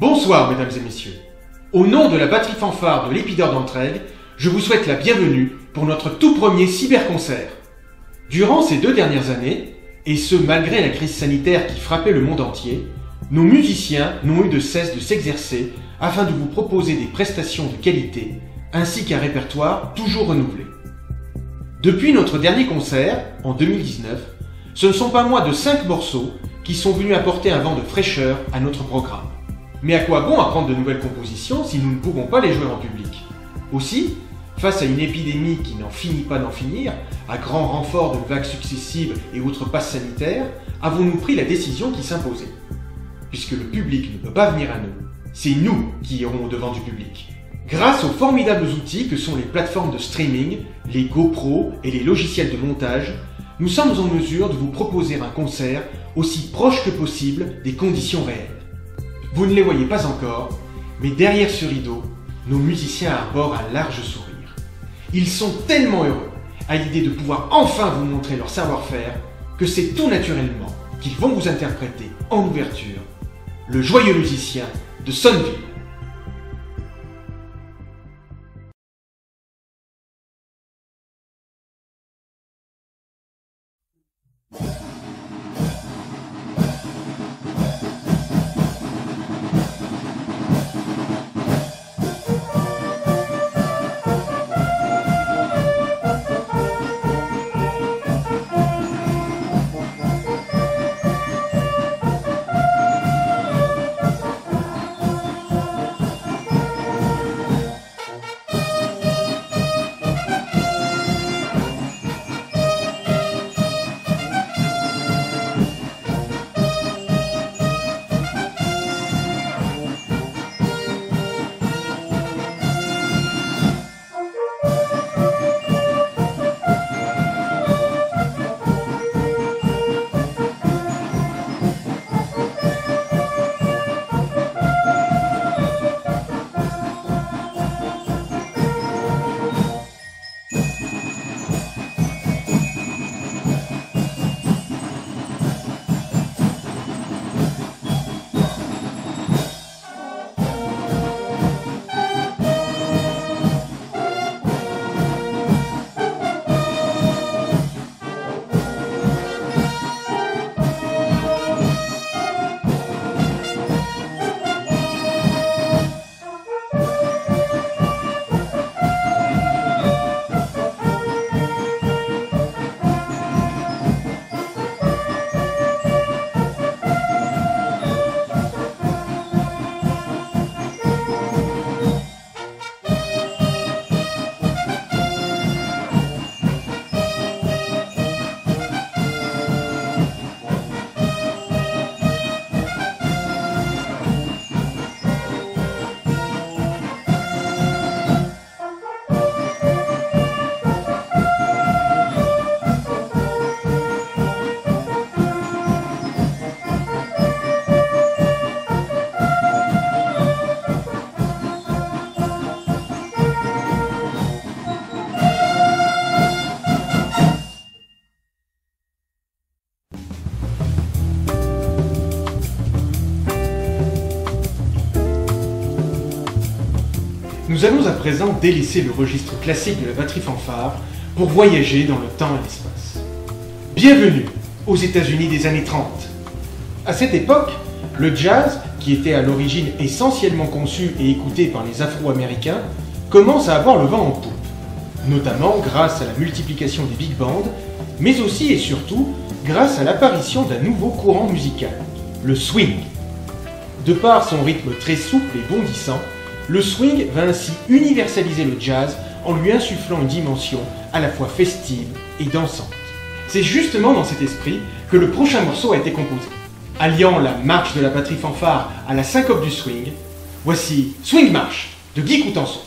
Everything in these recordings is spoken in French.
Bonsoir mesdames et messieurs. Au nom de la batterie fanfare de l'Epi d'Or d'Entraigues, je vous souhaite la bienvenue pour notre tout premier cyberconcert. Durant ces 2 dernières années, et ce malgré la crise sanitaire qui frappait le monde entier, nos musiciens n'ont eu de cesse de s'exercer afin de vous proposer des prestations de qualité ainsi qu'un répertoire toujours renouvelé. Depuis notre dernier concert, en 2019, ce ne sont pas moins de 5 morceaux qui sont venus apporter un vent de fraîcheur à notre programme. Mais à quoi bon apprendre de nouvelles compositions si nous ne pouvons pas les jouer en public? Aussi, face à une épidémie qui n'en finit pas d'en finir, à grand renfort de vagues successives et autres passes sanitaires, avons-nous pris la décision qui s'imposait. Puisque le public ne peut pas venir à nous, c'est nous qui irons au-devant du public. Grâce aux formidables outils que sont les plateformes de streaming, les GoPro et les logiciels de montage, nous sommes en mesure de vous proposer un concert aussi proche que possible des conditions réelles. Vous ne les voyez pas encore, mais derrière ce rideau, nos musiciens arborent un large sourire. Ils sont tellement heureux à l'idée de pouvoir enfin vous montrer leur savoir-faire que c'est tout naturellement qu'ils vont vous interpréter en ouverture Le Joyeux Musicien de Sonville. Nous allons à présent délaisser le registre classique de la batterie fanfare pour voyager dans le temps et l'espace. Bienvenue aux États-Unis des années 30. À cette époque, le jazz, qui était à l'origine essentiellement conçu et écouté par les Afro-Américains, commence à avoir le vent en poupe, notamment grâce à la multiplication des big bands, mais aussi et surtout grâce à l'apparition d'un nouveau courant musical, le swing. De par son rythme très souple et bondissant, le swing va ainsi universaliser le jazz en lui insufflant une dimension à la fois festive et dansante. C'est justement dans cet esprit que le prochain morceau a été composé. Alliant la marche de la batterie fanfare à la syncope du swing, voici Swing March de Guy Coutançon.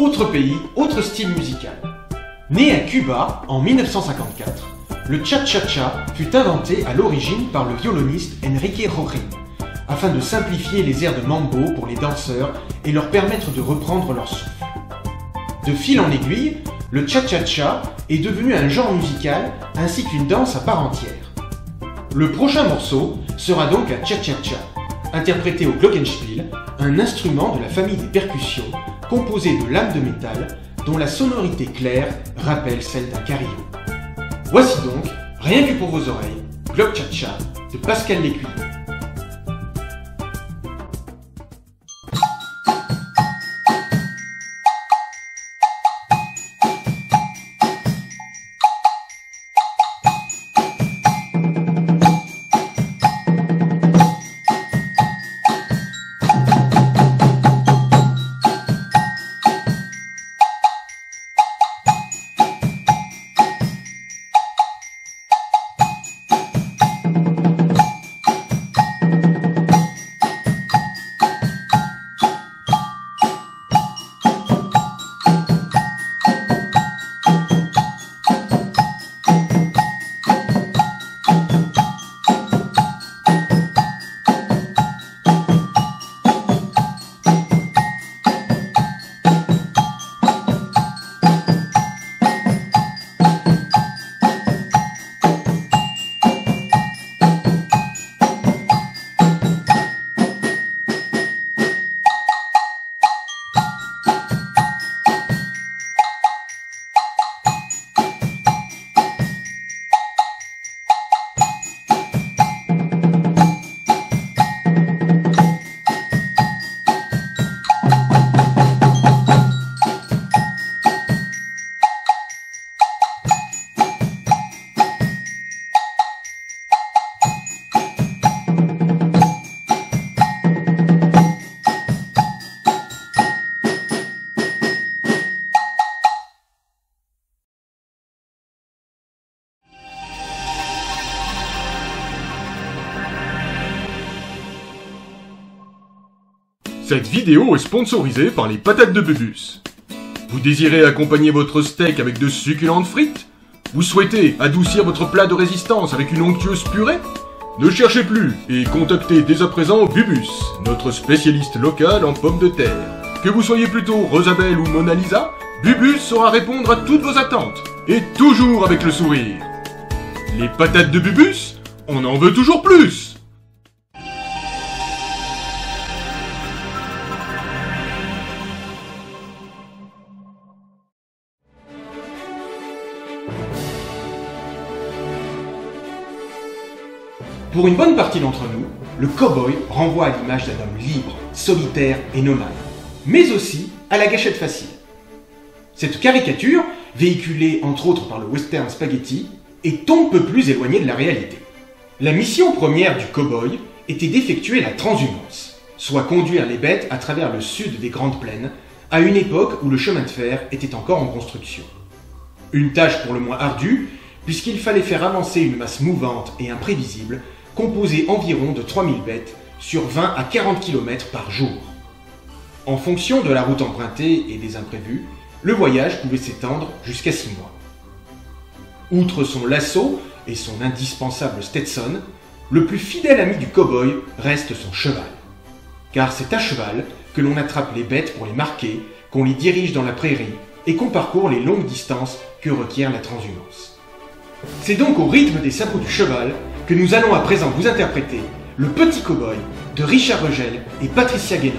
Autre pays, autre style musical. Né à Cuba en 1954, le cha-cha-cha fut inventé à l'origine par le violoniste Enrique Rorin, afin de simplifier les airs de mambo pour les danseurs et leur permettre de reprendre leur souffle. De fil en aiguille, le cha-cha-cha est devenu un genre musical ainsi qu'une danse à part entière. Le prochain morceau sera donc un cha-cha-cha, interprété au glockenspiel, un instrument de la famille des percussions, composé de lames de métal, dont la sonorité claire rappelle celle d'un carillon. Voici donc, rien que pour vos oreilles, Glock Cha Cha de Pascal Lécuyer. Cette vidéo est sponsorisée par les patates de Bubus. Vous désirez accompagner votre steak avec de succulentes frites? Vous souhaitez adoucir votre plat de résistance avec une onctueuse purée? Ne cherchez plus et contactez dès à présent Bubus, notre spécialiste local en pommes de terre. Que vous soyez plutôt Rosabelle ou Mona Lisa, Bubus saura répondre à toutes vos attentes, et toujours avec le sourire. Les patates de Bubus, on en veut toujours plus! Pour une bonne partie d'entre nous, le cow-boy renvoie à l'image d'un homme libre, solitaire et nomade, mais aussi à la gâchette facile. Cette caricature, véhiculée entre autres par le western spaghetti, est on ne peut plus éloignée de la réalité. La mission première du cow-boy était d'effectuer la transhumance, soit conduire les bêtes à travers le sud des Grandes Plaines, à une époque où le chemin de fer était encore en construction. Une tâche pour le moins ardue, puisqu'il fallait faire avancer une masse mouvante et imprévisible, composé environ de 3000 bêtes sur 20 à 40 km par jour. En fonction de la route empruntée et des imprévus, le voyage pouvait s'étendre jusqu'à 6 mois. Outre son lasso et son indispensable Stetson, le plus fidèle ami du cow-boy reste son cheval. Car c'est à cheval que l'on attrape les bêtes pour les marquer, qu'on les dirige dans la prairie et qu'on parcourt les longues distances que requiert la transhumance. C'est donc au rythme des sabots du cheval que nous allons à présent vous interpréter Le Petit Cowboy de Richard Rejel et Patricia Guénon.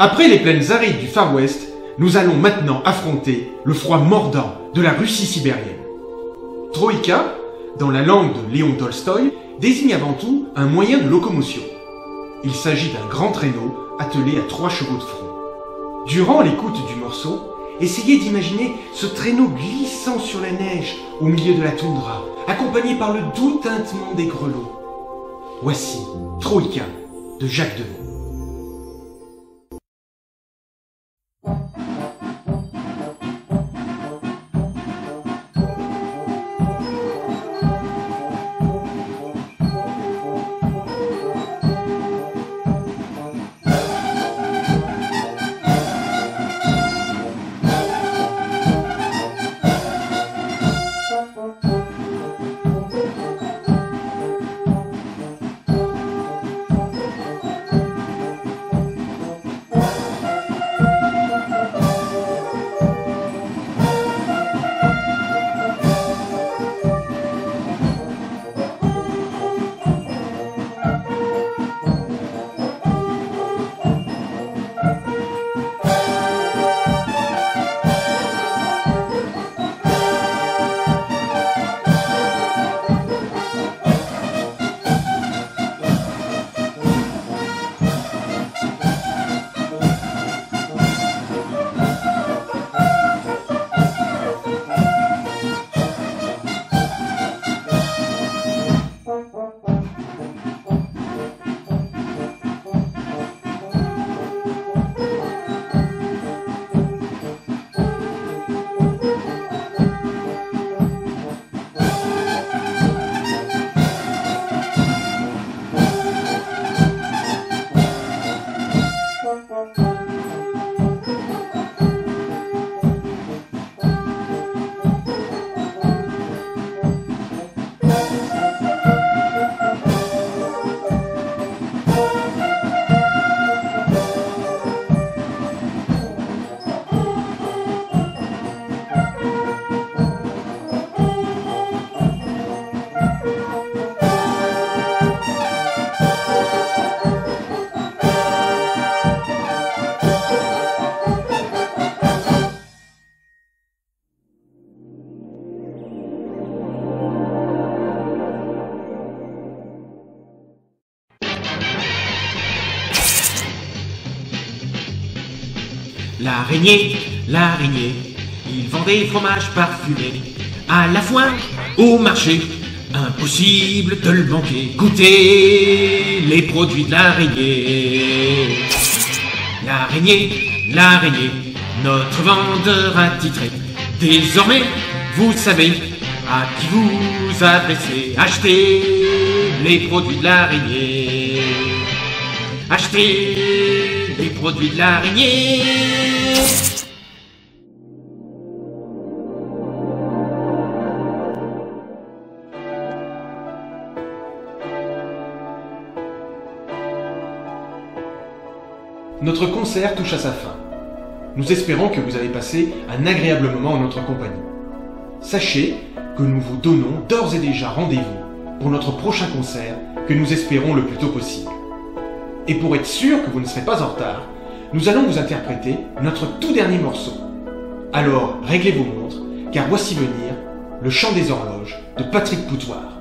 Après les plaines arides du Far West, nous allons maintenant affronter le froid mordant de la Russie sibérienne. Troïka, dans la langue de Léon Tolstoï, désigne avant tout un moyen de locomotion. Il s'agit d'un grand traîneau attelé à 3 chevaux de front. Durant l'écoute du morceau, essayez d'imaginer ce traîneau glissant sur la neige au milieu de la toundra, accompagné par le doux tintement des grelots. Voici Troïka de Jacques deVaux. L'araignée, l'araignée, il vendait fromage parfumé, à la foire, au marché, impossible de le manquer. Goûtez les produits de l'araignée. L'araignée, l'araignée, notre vendeur attitré. Désormais, vous savez à qui vous adressez. Achetez les produits de l'araignée. Achetez les produits de l'araignée. Notre concert touche à sa fin. Nous espérons que vous avez passé un agréable moment en notre compagnie. Sachez que nous vous donnons d'ores et déjà rendez-vous pour notre prochain concert que nous espérons le plus tôt possible. Et pour être sûr que vous ne serez pas en retard, nous allons vous interpréter notre tout dernier morceau. Alors réglez vos montres, car voici venir Le Chant des Horloges de Patrick Poutoir.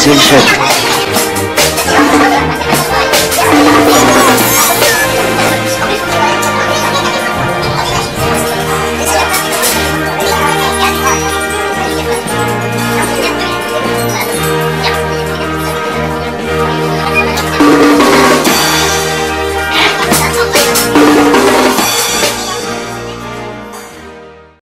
He said,